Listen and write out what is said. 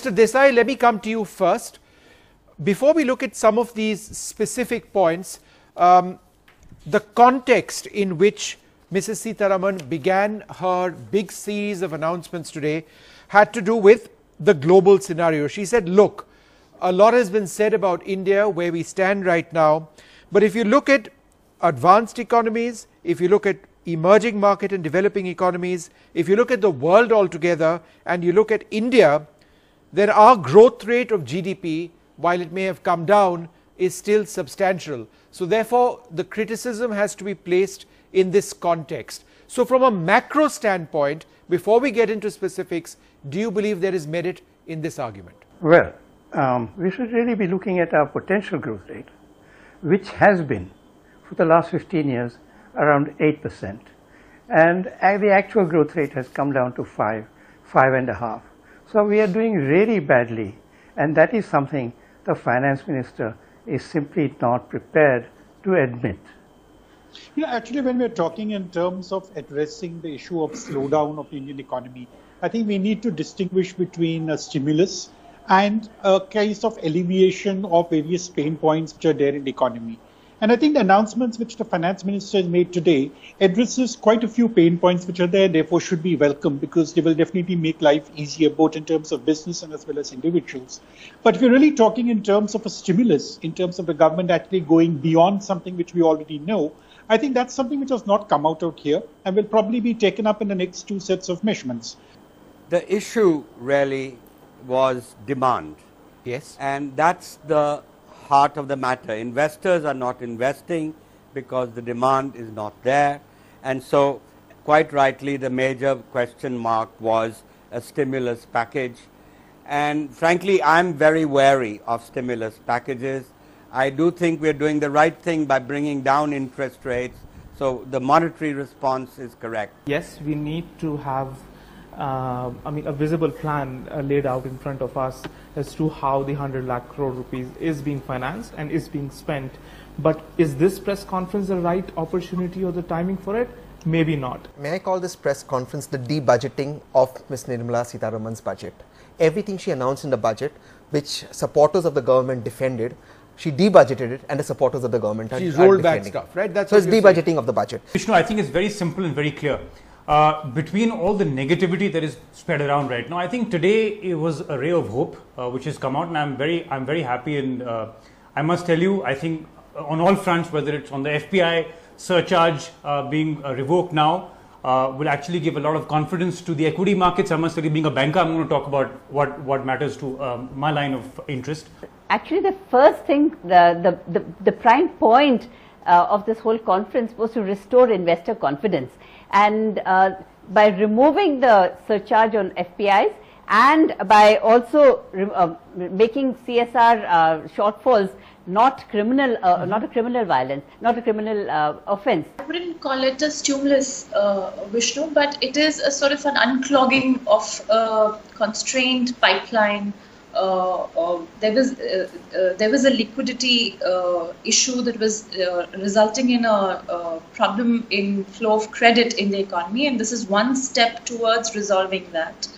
Mr. Desai, let me come to you first. Before we look at some of these specific points, the context in which Mrs. Sitharaman began her big series of announcements today had to do with the global scenario. She said, look, a lot has been said about India, where we stand right now, but if you look at advanced economies, if you look at emerging market and developing economies, if you look at the world altogether and you look at India, then our growth rate of GDP, while it may have come down, is still substantial. So therefore, the criticism has to be placed in this context. So from a macro standpoint, before we get into specifics, do you believe there is merit in this argument? Well, we should really be looking at our potential growth rate, which has been for the last 15 years around 8%, and the actual growth rate has come down to 5, 5.5. So we are doing really badly, and that is something the finance minister is simply not prepared to admit. Yeah, actually, when we're talking in terms of addressing the issue of slowdown of the Indian economy, I think we need to distinguish between a stimulus and a case of alleviation of various pain points which are there in the economy. And I think the announcements which the finance minister has made today addresses quite a few pain points which are there, therefore should be welcomed, because they will definitely make life easier, both in terms of business and as well as individuals. But if you're really talking in terms of a stimulus, in terms of the government actually going beyond something which we already know, I think that's something which has not come out here and will probably be taken up in the next two sets of measurements. The issue really was demand. Yes. And that's the heart of the matter. Investors are not investing because the demand is not there, and so quite rightly the major question mark was a stimulus package. And frankly, I'm very wary of stimulus packages. I do think we're doing the right thing by bringing down interest rates, so the monetary response is correct. Yes, we need to have a visible plan laid out in front of us as to how the 100 lakh crore rupees is being financed and is being spent. But is this press conference the right opportunity or the timing for it? Maybe not. May I call this press conference the debudgeting of Ms. Nirmala Sitharaman's budget? Everything she announced in the budget, which supporters of the government defended, she debudgeted it, and the supporters of the government are defending. She rolled back stuff, right? That's so it's debudgeting of the budget. Vishnu, I think it's very simple and very clear. Between all the negativity that is spread around right now, I think today it was a ray of hope which has come out, and I'm very happy. And I must tell you, I think on all fronts, whether it's on the FPI surcharge being revoked now, will actually give a lot of confidence to the equity markets. I must tell you, being a banker, I'm going to talk about what matters to my line of interest. Actually, the first thing, the prime point of this whole conference was to restore investor confidence, and by removing the surcharge on FPIs and by also making CSR shortfalls not criminal, not a criminal violence, not a criminal offense. I wouldn't call it a stimulus, Vishnu, but it is a sort of an unclogging of a constrained pipeline. There was a liquidity issue that was resulting in a problem in flow of credit in the economy, and this is one step towards resolving that.